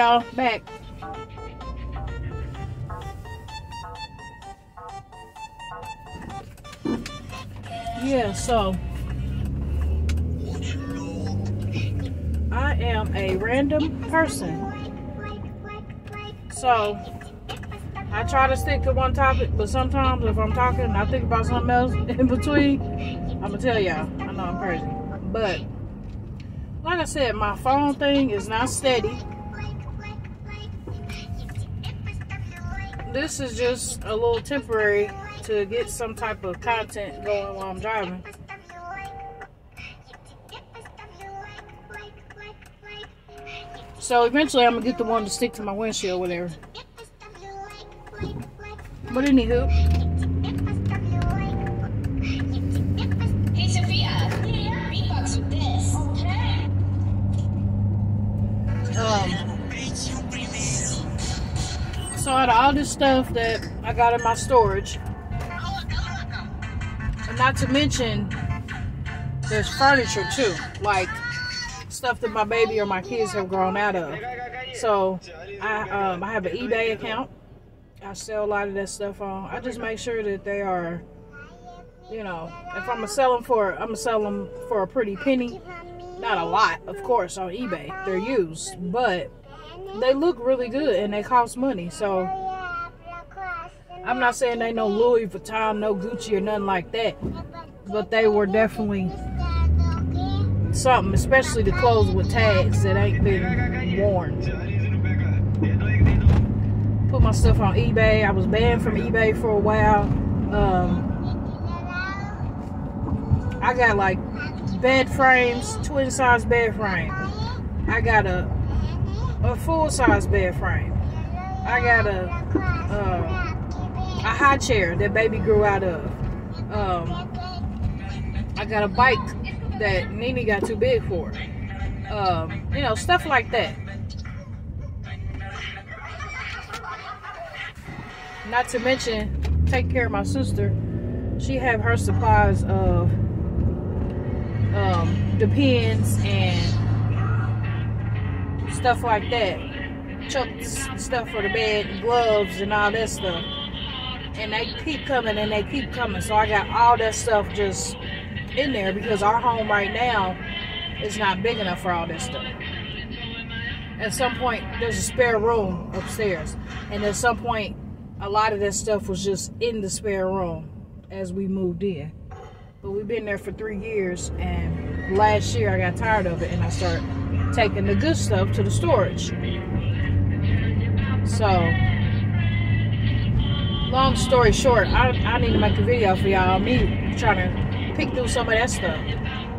y'all back. Yeah, so I am a random person, so I try to stick to one topic, but sometimes if I'm talking and I think about something else in between, I'm gonna tell y'all. I know I'm crazy, but like I said, my phone thing is not steady. This is just a little temporary to get some type of content going while I'm driving. So eventually I'm gonna get the one to stick to my windshield or whatever. But anywho. Hey Sophia, beatbox with this. So out of all this stuff that I got in my storage, and not to mention there's furniture too, like stuff that my baby or my kids have grown out of. So I have an eBay account. I sell a lot of that stuff on. I just make sure that they are, you know, if I'm gonna sell them for, I'm gonna sell them for a pretty penny. Not a lot, of course, on eBay. They're used, but they look really good and they cost money. So I'm not saying they no Louis Vuitton, no Gucci or nothing like that, but they were definitely something, especially the clothes with tags that ain't been worn. Put my stuff on eBay. I was banned from eBay for a while. I got like bed frames, twin size bed frame. I got a full size bed frame. I got a high chair that baby grew out of. I got a bike that Nene got too big for. You know, stuff like that. Not to mention, take care of my sister. She have her supplies of the pins and stuff like that. Chucks, stuff for the bed, gloves and all that stuff. And they keep coming and they keep coming. So I got all that stuff just in there because our home right now is not big enough for all this stuff. At some point, there's a spare room upstairs. And at some point, a lot of that stuff was just in the spare room as we moved in. But we've been there for 3 years, and last year I got tired of it and I started taking the good stuff to the storage. So, long story short, I need to make a video for y'all. Me trying to pick through some of that stuff.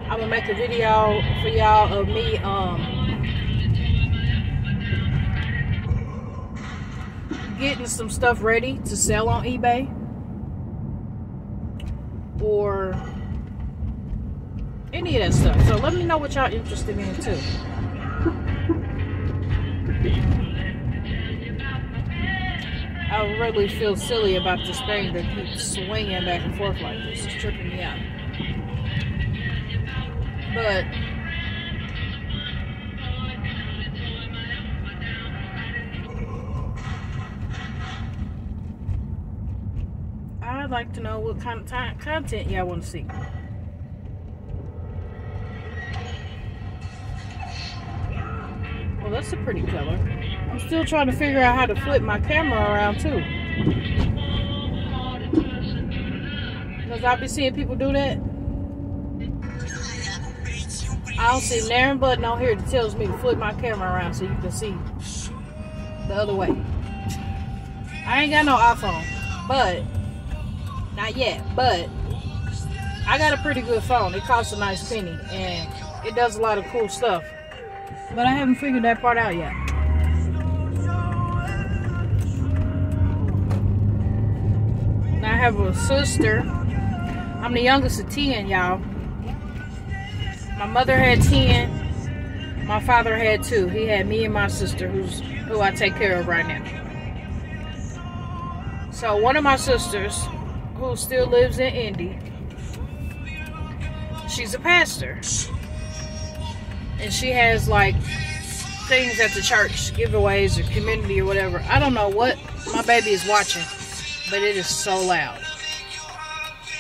I'm gonna make a video for y'all of me, getting some stuff ready to sell on eBay, or any of that stuff. So let me know what y'all interested in too. I really feel silly about this thing that keeps swinging back and forth like this. It's tripping me out. But I'd like to know what kind of content y'all want to see. Well, that's a pretty color. I'm still trying to figure out how to flip my camera around too, because I've been seeing people do that. I don't see an button on here that tells me to flip my camera around so you can see the other way. I ain't got no iPhone, but not yet, but I got a pretty good phone. It costs a nice penny and it does a lot of cool stuff, but I haven't figured that part out yet. Now I have a sister. I'm the youngest of 10, y'all. My mother had 10, my father had 2. He had me and my sister, who I take care of right now. So one of my sisters, who still lives in Indy, she's a pastor, and she has like things at the church, giveaways or community or whatever. I don't know what my baby is watching, but it is so loud.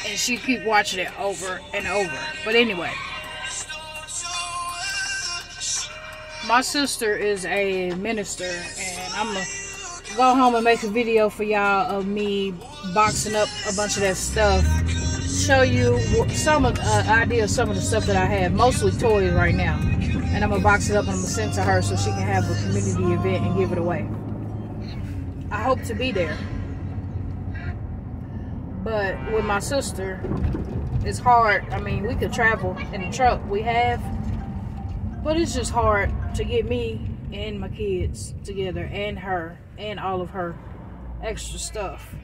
And she keep watching it over and over. But anyway, my sister is a minister, and I'm going to go home and make a video for y'all of me boxing up a bunch of that stuff. Show you some of the idea of some of the stuff that I have, mostly toys right now. And I'm going to box it up and I'm going to send to her so she can have a community event and give it away. I hope to be there. But with my sister, it's hard. I mean, we could travel in the truck, we have. But it's just hard to get me and my kids together and her and all of her extra stuff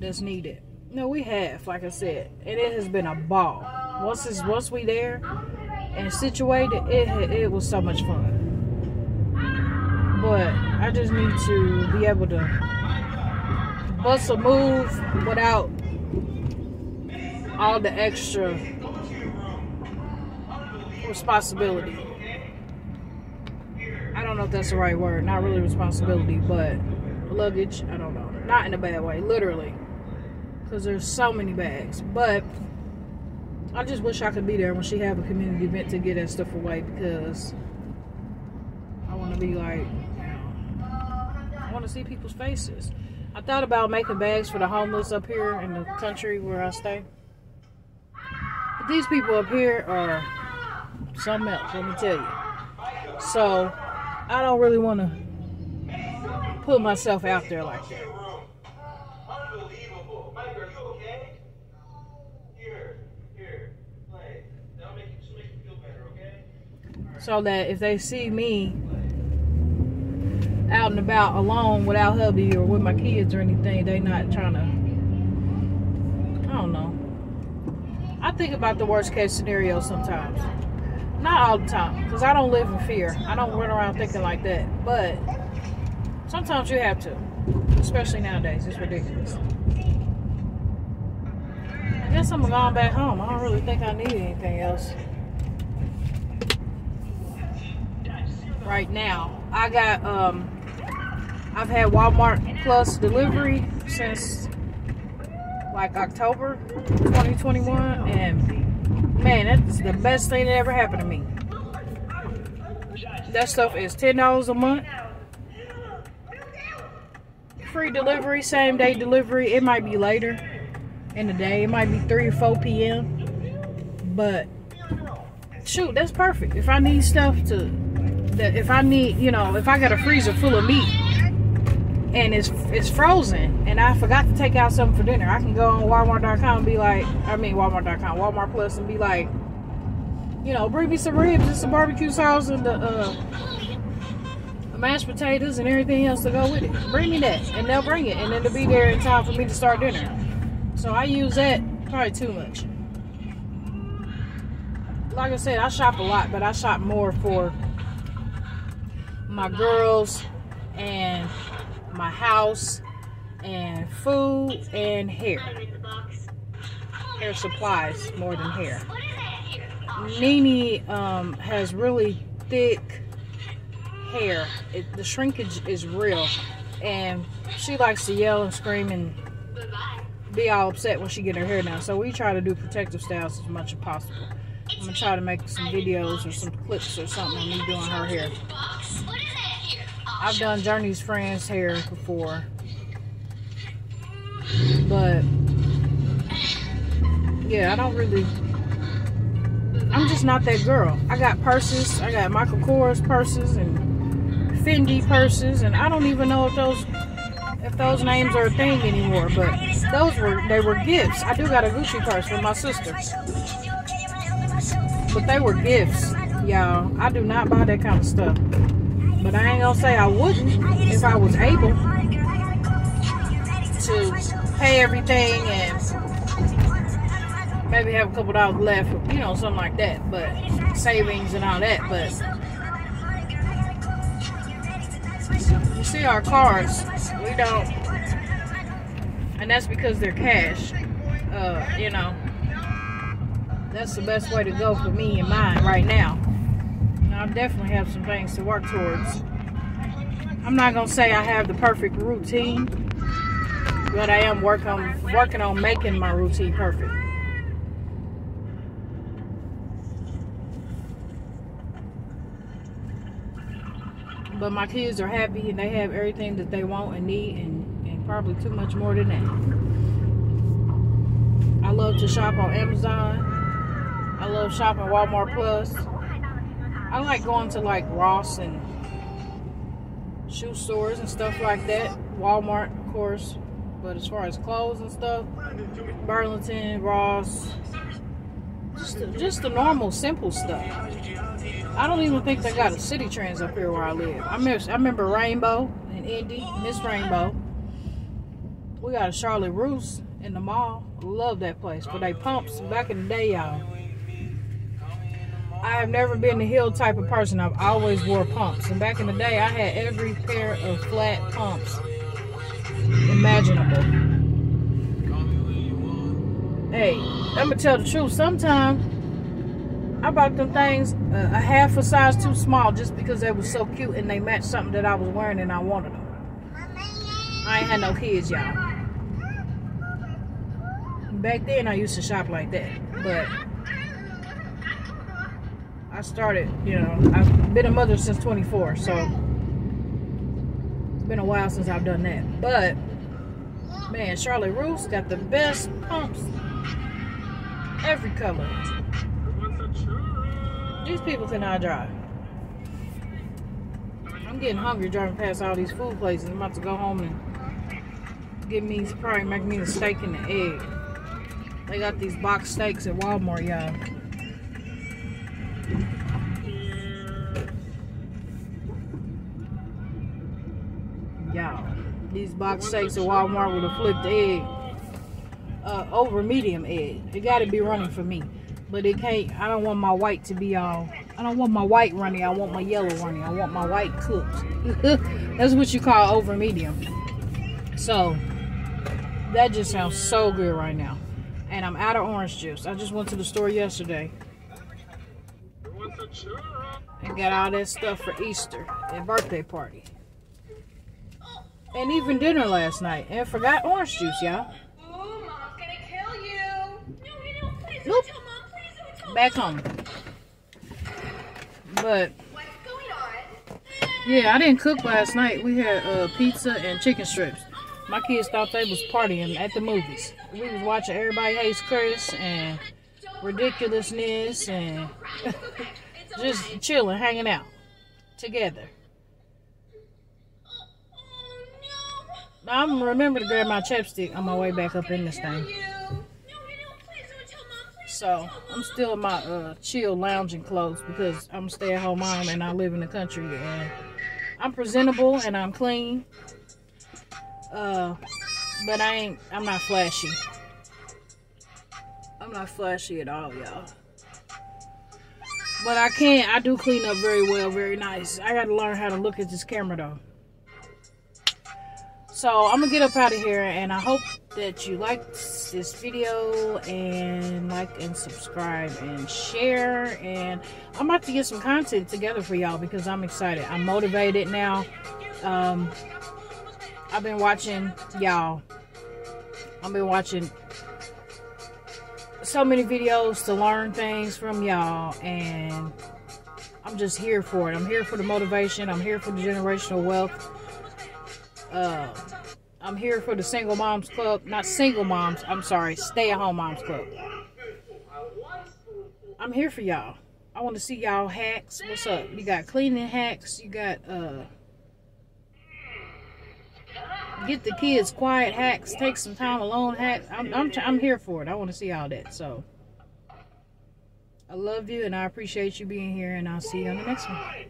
that's needed. No, we have, like I said. And it has been a ball. Once we there and situated, it was so much fun. But I just need to be able to bust a move without all the extra responsibility. I don't know if that's the right word. Not really responsibility, but luggage. I don't know. Not in a bad way, literally. Because there's so many bags. But I just wish I could be there when she have a community event to get that stuff away, because I want to be like, I want to see people's faces. I thought about making bags for the homeless up here in the country where I stay. But these people up here are something else, let me tell you. So, I don't really want to put myself out there like that. Unbelievable. Mike, are you okay? Here. Play. That'll make you feel better, okay? So that if they see me out and about alone without hubby or with my kids or anything, they not trying to, I don't know. I think about the worst case scenario sometimes. Not all the time, because I don't live in fear. I don't run around thinking like that. But sometimes you have to, especially nowadays. It's ridiculous. I guess I'm going back home. I don't really think I need anything else right now. I got I've had Walmart Plus delivery since like October 2021, and man, that's the best thing that ever happened to me. That stuff is $10 a month. Free delivery, same day delivery. It might be later in the day. It might be 3 or 4 p.m. But shoot, that's perfect. If I need stuff to if I got a freezer full of meat and it's frozen and I forgot to take out something for dinner, I can go on Walmart.com and be like, Walmart Plus, and be like, bring me some ribs and some barbecue sauce and the mashed potatoes and everything else to go with it. Bring me that, and they'll bring it, and then it'll be there in time for me to start dinner. So I use that probably too much. Like I said, I shop a lot, but I shop more for my girls and my house and food and hair supplies more than hair. Nene has really thick hair. The shrinkage is real, and she likes to yell and scream and be all upset when she get her hair done. So we try to do protective styles as much as possible. I'm gonna try to make some videos or some clips or something of me doing her hair. I've done Journey's friend's hair before, but yeah, I don't really, I'm just not that girl. I got purses, I got Michael Kors purses and Fendi purses, and I don't even know if those names are a thing anymore, but they were gifts. I do got a Gucci purse from my sister, but they were gifts, y'all. I do not buy that kind of stuff. But I ain't gonna say I wouldn't if I was able to pay everything and maybe have a couple dollars left, something like that, but savings and all that. But you see our cars, we don't, and that's because they're cash. That's the best way to go for me and mine right now. I definitely have some things to work towards. I'm not going to say I have the perfect routine, but I am working on making my routine perfect. But my kids are happy and they have everything that they want and need, and probably too much more than that. I love to shop on Amazon. I love shopping Walmart Plus. I like going to like Ross and shoe stores and stuff like that. Walmart, of course. But as far as clothes and stuff, Burlington, Ross, just the normal, simple stuff. I don't even think they got a City Trends up here where I live. I remember Rainbow and Indy, Miss Rainbow. We got a Charlotte Russe in the mall. Love that place for they pumps back in the day, y'all. I have never been the heel type of person. I've always wore pumps. And back in the day, I had every pair of flat pumps imaginable. Hey, I'm gonna tell the truth. Sometimes I bought them things a half a size too small just because they were so cute and they matched something that I was wearing and I wanted them. I ain't had no kids, y'all. Back then, I used to shop like that, but I started, you know, I've been a mother since 24, so it's been a while since I've done that. But man, Charlotte Russe got the best pumps, every color. These people cannot drive. I'm getting hungry driving past all these food places. I'm about to go home and get me, probably make me a steak and an egg. They got these box steaks at Walmart, y'all. These box steaks at Walmart with a flipped egg, over medium egg. It got to be running for me, but it can't. I don't want my white to be all. I don't want my white runny. I want my yellow runny. I want my white cooked. That's what you call over medium. So that just sounds so good right now. And I'm out of orange juice. I just went to the store yesterday and got all that stuff for Easter and birthday party. And even dinner last night, and forgot orange juice, y'all. Oh, Mom's gonna kill you. No, you don't. Please don't tell Mom. Please don't tell. Back home. But what's going on? Yeah, I didn't cook last night. We had pizza and chicken strips. My kids thought they was partying at the movies. We was watching Everybody Hates Chris and Ridiculousness and just chilling, hanging out together. I'm remember to grab my chapstick on my way back up in this thing. So I'm still in my chill lounging clothes because I'm a stay-at-home mom and I live in the country, and I'm presentable and I'm clean. But I'm not flashy. I'm not flashy at all, y'all. But I do clean up very well, very nice. I gotta learn how to look at this camera though. So I'm gonna get up out of here, and I hope that you liked this video, and like and subscribe and share, and I'm about to get some content together for y'all because I'm excited. I'm motivated now. I've been watching y'all. I've been watching so many videos to learn things from y'all, and I'm just here for it. I'm here for the motivation. I'm here for the generational wealth. I'm here for the single moms club, not single moms, I'm sorry, stay-at-home moms club. I'm here for y'all. I want to see y'all hacks. What's up? You got cleaning hacks, you got get the kids quiet hacks, take some time alone hacks. I'm here for it. I want to see all that. So I love you and I appreciate you being here, and I'll see you on the next one.